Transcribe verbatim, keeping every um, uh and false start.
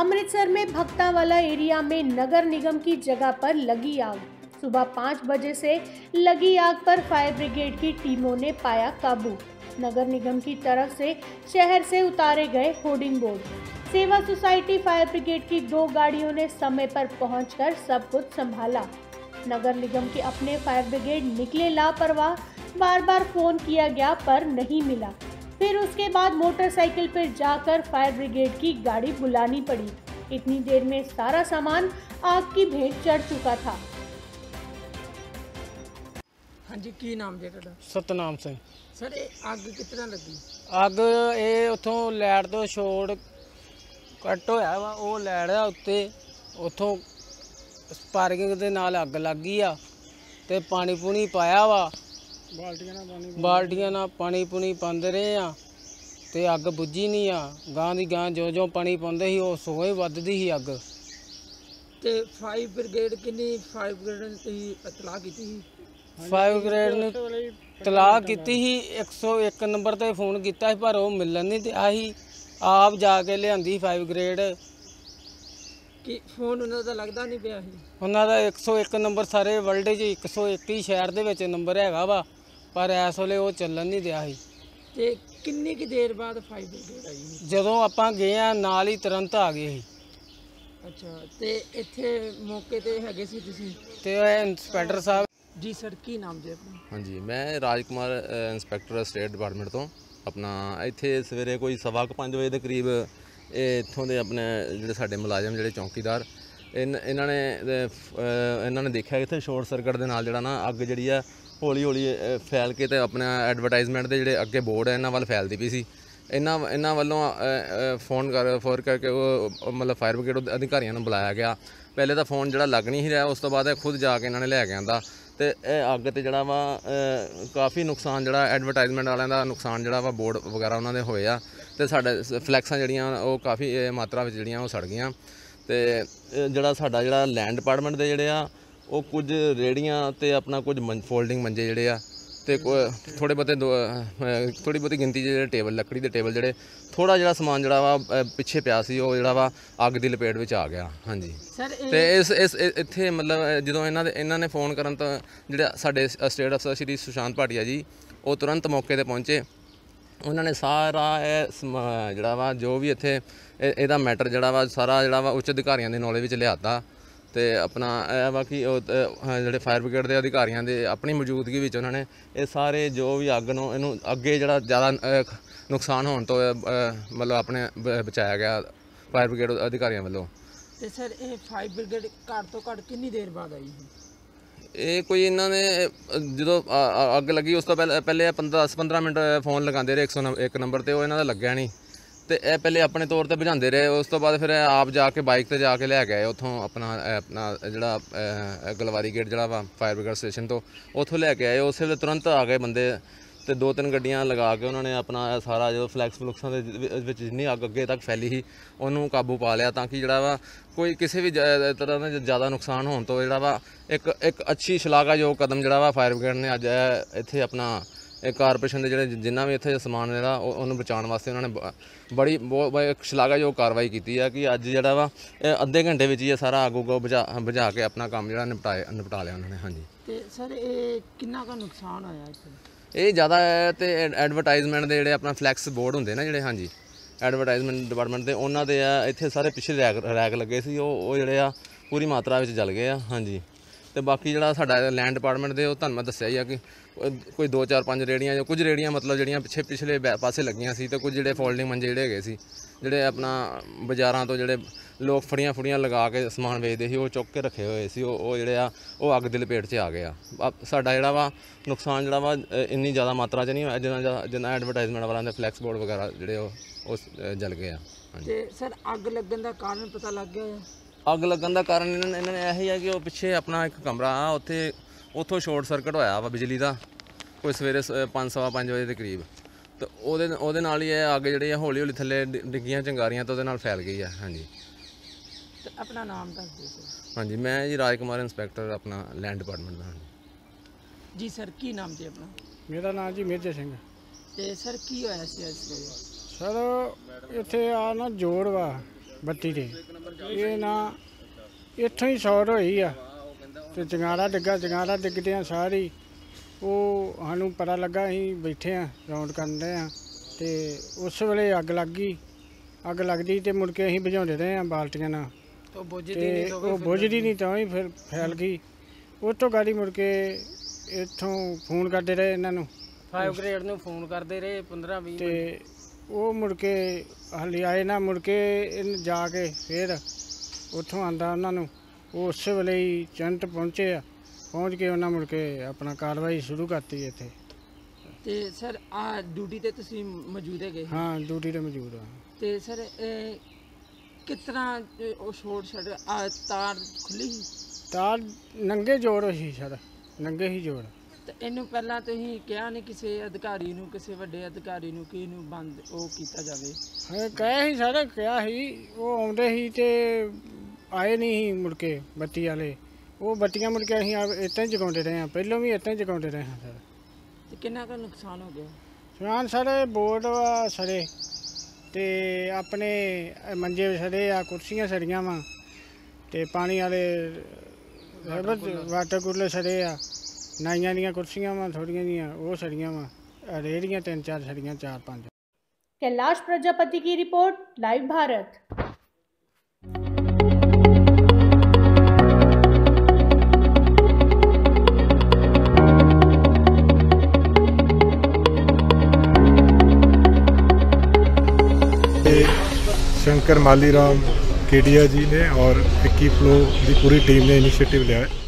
अमृतसर में भक्तावाला एरिया में नगर निगम की जगह पर लगी आग। सुबह पाँच बजे से लगी आग पर फायर ब्रिगेड की टीमों ने पाया काबू। नगर निगम की तरफ से शहर से उतारे गए होर्डिंग बोर्ड। सेवा सोसाइटी फायर ब्रिगेड की दो गाड़ियों ने समय पर पहुंचकर सब कुछ संभाला। नगर निगम के अपने फायर ब्रिगेड निकले लापरवाह, बार बार फोन किया गया पर नहीं मिला। फिर उसके बाद मोटरसाइकिल पर जाकर फायर ब्रिगेड की गाड़ी बुलानी पड़ी। इतनी देर में सारा सामान आग की भेंट चढ़ चुका था। हाँ जी, की नाम जी तुहाडा? सतनाम सिंह। सर, अग कितना लगी? अग ये उतों लैट तो छोड़ कट होया वा, वो लैट है उत्ते, उतों स्पार्किंग के नाल अग लग गई आ ते पानी पुनी पाया वा, बाल्टियां पानी बाल्टियां ना पानी पुनी पाते रहे आ ते अग बुझी नहीं आ। गां दी गां जो जो पानी पाते ही वो सोए वधदी ही अग। ते फायर ब्रिगेड किन्नी फायर ब्रिगेड ने इतलाह की थी? फायर ब्रिगेड ने तलाक की ही, एक सौ एक नंबर पर फोन किया पर वो मिलन नहीं दिया ही। आप जाके लियांदी फायर ब्रिगेड कि फोन उन्होंने लगता नहीं पिया। उन्होंने एक सौ एक नंबर सारे वर्ल्ड च एक सौ एक ही शहर के नंबर हैगा वा, पर इस वेले वो चलन नहीं दिया। किन्नी की देर बाद फायर ब्रिगेड आई? जदों आप गए हैं नाल ही तुरंत आ गए ही। अच्छा, तो इत्थे मौके ते हैगे सी तुसीं? ते इंस्पैक्टर साहब। जी सर, की नाम जी अपना? हाँ जी, मैं राजकुमार इंस्पैक्टर स्टेट डिपार्टमेंट तो अपना इत्थे सवेरे कोई सवा क पंज बजे के करीब इत्थों दे अपने जिहड़े साडे मुलाजम जिहड़े चौकीदार इन इन्हां ने इन्हां ने देखा इत्थे शॉर्ट सर्किट दे नाल जिहड़ा ना अग जिहड़ी आ हौली हौली फैल के ते अपना एडवरटाइजमेंट दे जिहड़े अग्गे बोर्ड है इन्हां वल फैलदी पई सी। इन्हां इन्हां वल्लों फोन कर फोन करके वो मतलब फायर ब्रिगेड अधिकारियों ने बुलाया गया। पहले तो फोन जिहड़ा लग नहीं रहा, उस तो बाद खुद जाके इन्हां ने लै के आंदा ते अग ते जिहड़ा वा काफ़ी नुकसान जिहड़ा एडवरटाइजमेंट वालें दा नुकसान जिहड़ा वा बोर्ड वगैरह उन्होंने होया ते साडे फ्लैक्सां जिहड़ियां ओह काफ़ी मात्रा विच जिहड़ियां ओह सड़ गईयां ते जिहड़ा साडा जिहड़ा लैंड डिपार्टमेंट दे जिहड़े आ ओह कुछ रेहड़ियां ते अपना कुछ फोल्डिंग मंजे जिहड़े आ ते थोड़े बहुते थोड़ी बहुती गिनती जिहड़े टेबल लकड़ी दे टेबल जिहड़े थोड़ा जिहड़ा समान जिहड़ा वा पिछे पिया सी ओह जिहड़ा वा अग दी लपेट विच आ गया। हाँ जी, ते इस इस इत्थे मतलब जो इन्होंने इन्होंने फोन करन तो जिहड़ा साडे स्टेट अफसर श्री सुशांत भाटिया जी वो तुरंत मौके पर पहुँचे। उन्होंने सारा जिहड़ा वा जो भी इत्थे एदा मैटर जिहड़ा वा सारा जिहड़ा वा उच्च अधिकारियों के नॉलेज में लियाता ते अपना बाकी जिहड़े फायर ब्रिगेड के अधिकारियों के अपनी मौजूदगी में उन्होंने ये सारे जो भी अग नूं इहनूं अगे जिहड़ा ज़्यादा नुकसान होने तो मतलब अपने बचाया गया फायर ब्रिगेड अधिकारियों वालों। तो सर, ये फायर ब्रिगेड घट तो घट कितनी देर बाद आई है? ये कोई इन्होंने जो अग लगी उस तो पहले पहले पंद्रह दस पंद्रह मिनट फोन लगाते रहे एक सौ एक नंबर पर, वो इन्हों का लग्या नहीं तो यह पहले अपने तौर पर भजाते रहे। उस तो बाद फिर आप जाके बाइक पर जाके लै गए उतों अपना अपना जोड़ा गलवारी गेट जोड़ा वा फायर ब्रिगेड स्टेशन तो उतों लै के आए। उस वे तुरंत आ गए बंदे तो दो तीन गड्डियां लगा के उन्होंने अपना सारा जो फ्लैक्स फ्लुक्सा के जिन्नी अग अगे तक फैली ही उन्होंने काबू पा लिया ताकि जोड़ा वा कोई किसी भी तरह का ज़्यादा नुकसान होने तो जोड़ा वा एक एक अच्छी शलाघायोग कदम जोड़ा वा फायर ब्रिगेड ने अज इत्थे अपना कारपोरेशन के जिहड़े जिन्ना भी इत्थे समान जिहड़ा उन्होंने बचाने वास्ते उन्होंने बड़ी बहुत शलाघायोग कार्रवाई की है कि अज जिहड़ा वा अद्धे घंटे में ही सारा अग उग बुझा बुझा के अपना काम जिहड़ा निपटाया निपटा लिया उन्होंने। हाँ जी, ते सर ये कितना का नुकसान आया? ये ज़्यादा तो एडवरटाइजमेंट के जोड़े अपना फ्लैक्स बोर्ड होंगे ना जोड़े, हाँ जी, एडवरटाइजमेंट डिपार्टमेंट के उन्होंने इतने सारे पिछले रैक रैक लगे से जोड़े आ पूरी मात्रा में जल गए। हाँ जी, तो बाकी जो सा लैंड डिपार्टमेंट के तुहानूं मैं दस्सिया ही आ कि कोई दो चार पाँच रेहड़ियां कुछ रेहड़ियां मतलब जिहड़ियां पिछे पिछले पासे लगियां सी तो कुछ जोड़े फोल्डिंग मंजे जोड़े गए सी जोड़े अपना बाज़ारां तो जोड़े लोग फड़ियां फुड़ियां लगा के समान बेचते ही वो चुक के रखे हुए सी जोड़े आ अग दी लपेट च आ गया। साडा जिहड़ा वा नुकसान जिहड़ा वा इन्नी ज़्यादा मात्रा च नहीं होया जिन्ना जिन्ना एडवरटाइजमेंट वाला फ्लैक्स बोर्ड वगैरह जोड़े उस जल गए। ते सर अग लगन का कारण पता लग गया? अग लगन का कारण इन्होंने इन्होंने यही है कि वो पिछे अपना एक कमरा उत्थे उत्थों शॉर्ट सर्किट होया वा बिजली का कोई सवेरे पाँच सवा पाँच बजे के करीब तो ओदे ओदे नाल ही अग जिहड़ी हौली हौली थले डिग्गियां चंगारियां तो उहदे नाल फैल गई है। हाँ जी, तो अपना नाम दस दिओ सर? हाँ जी, मैं जी राजकुमार इंस्पैक्टर अपना लैंड डिपार्टमेंट दा। जी सर, की नाम जी अपना? मेरा नाम जी मिर्जा सिंह। ते सर की होया सी अज? सर इत्थे आ ना जोड़ वा ਬੱਤੀ ਤੇ ਇਹ ਨਾ ਇੱਥੋਂ ਹੀ ਸ਼ੋਰ ਹੋਈ ਆ ਤੇ ਚੰਗਾਰਾ ਡਿੱਗਾ। ਚੰਗਾਰਾ ਡਿੱਗਦਿਆਂ ਸਾਰੀ ਉਹ ਸਾਨੂੰ ਪਤਾ ਲੱਗਾ, ਅਸੀਂ ਬੈਠੇ ਆ ਰੌਂਡ ਕਰਦੇ ਆ ਤੇ ਉਸ ਵੇਲੇ ਅੱਗ ਲੱਗ ਗਈ। ਅੱਗ ਲੱਗਦੀ ਤੇ ਮੁੜ ਕੇ ਅਸੀਂ ਬੁਝਾਉਂਦੇ ਰਹੇ ਆ ਬਾਲਟੀਆਂ ਨਾਲ, ਤੇ ਉਹ ਬੁਝਦੀ ਨਹੀਂ ਤਾਂ ਹੀ ਫਿਰ ਫੈਲ ਗਈ। ਉੱਥੋਂ ਗਾੜੀ ਮੁੜ ਕੇ ਇੱਥੋਂ ਫੋਨ ਕਰਦੇ ਰਹੇ ਇਹਨਾਂ ਨੂੰ, ਫਾਇਰ ਬ੍ਰਿਗੇਡ ਨੂੰ ਫੋਨ ਕਰਦੇ ਰਹੇ ਪੰਦਰਾਂ ਵੀਹ ਤੇ ਉਹ ਮੁੜ ਕੇ ਹਲੇ ਆਏ ਨਾ। ਮੁੜ ਕੇ ਇਹਨ ਜਾ ਕੇ ਫਿਰ ਉੱਥੋਂ ਆਂਦਾ ਉਹਨਾਂ ਨੂੰ, ਉਹ ਉਸੇ ਵੇਲੇ ਹੀ ਚੰਟ ਪਹੁੰਚੇ ਆ। ਪਹੁੰਚ ਕੇ ਉਹਨਾਂ ਮੁੜ ਕੇ ਆਪਣਾ ਕਾਰਵਾਈ ਸ਼ੁਰੂ ਕਰਤੀ ਇੱਥੇ। ਤੇ ਸਰ ਆ ਡਿਊਟੀ ਤੇ ਤੁਸੀਂ ਮੌਜੂਦ ਹੈਗੇ? ਹਾਂ ਡਿਊਟੀ ਤੇ ਮੌਜੂਦ ਆ। ਤੇ ਸਰ ਕਿਸ ਤਰ੍ਹਾਂ ਉਹ ਸ਼ੋਰਟ ਸ਼ਟ ਤਾਰ ਖੁੱਲੀ? ਤਾਰ ਨੰਗੇ ਜੋੜ ਸੀ ਸਰ, ਨੰਗੇ ਹੀ ਜੋੜ। ਤੇ ਇਹਨੂੰ ਪਹਿਲਾਂ ਤੁਸੀਂ ਕਿਹਾ ਨਹੀਂ ਕਿਸੇ ਅਧਿਕਾਰੀ ਨੂੰ, ਕਿਸੇ ਵੱਡੇ ਅਧਿਕਾਰੀ ਨੂੰ ਕਿ ਇਹਨੂੰ ਬੰਦ ਉਹ ਕੀਤਾ ਜਾਵੇ? ਹਾਂ ਕਹਿਆ ਸੀ ਸਰ, ਕਿਹਾ ਸੀ। ਉਹ ਆਉਂਦੇ ਸੀ ਤੇ ਆਏ ਨਹੀਂ ਮੁੜ ਕੇ ਬੱਤੀ ਵਾਲੇ। ਉਹ ਬੱਤੀਆਂ ਮੁੜ ਕੇ ਅਸੀਂ ਇੱਦਾਂ ਹੀ ਜਗਾਉਂਦੇ ਰਹੇ ਹਾਂ, ਪਹਿਲਾਂ ਵੀ ਇੱਦਾਂ ਹੀ ਜਗਾਉਂਦੇ ਰਹੇ ਹਾਂ ਸਰ। ਤੇ ਕਿੰਨਾ ਕੁ ਨੁਕਸਾਨ ਹੋ ਗਿਆ? ਨੁਕਸਾਨ ਸਰ ਬੋਰਡ ਵਾ ਸਰੇ ਤੇ ਆਪਣੇ ਮੰਜੇ ਸੜੇ ਆ, ਕੁਰਸੀਆਂ ਸੜੀਆਂ ਵਾ ਤੇ ਪਾਣੀ ਵਾਲੇ ਵਾਟਰ ਕੂਲਰ ਸੜੇ ਆ, ਨਾਈਆਂ ਦੀਆਂ ਕੁਰਸੀਆਂ ਵਾ ਥੋੜੀਆਂ ਜੀਆਂ ਉਹ ਸੜੀਆਂ ਵਾ, ਰੇਹੜੀਆਂ ਤਿੰਨ ਚਾਰ ਸੜੀਆਂ, ਚਾਰ ਪੰਜ। कैलाश प्रजापति की रिपोर्ट, लाइव भारत। शंकर माली राम केडिया जी ने और इक्की फ्लो की पूरी टीम ने इनिशिएटिव लिया है।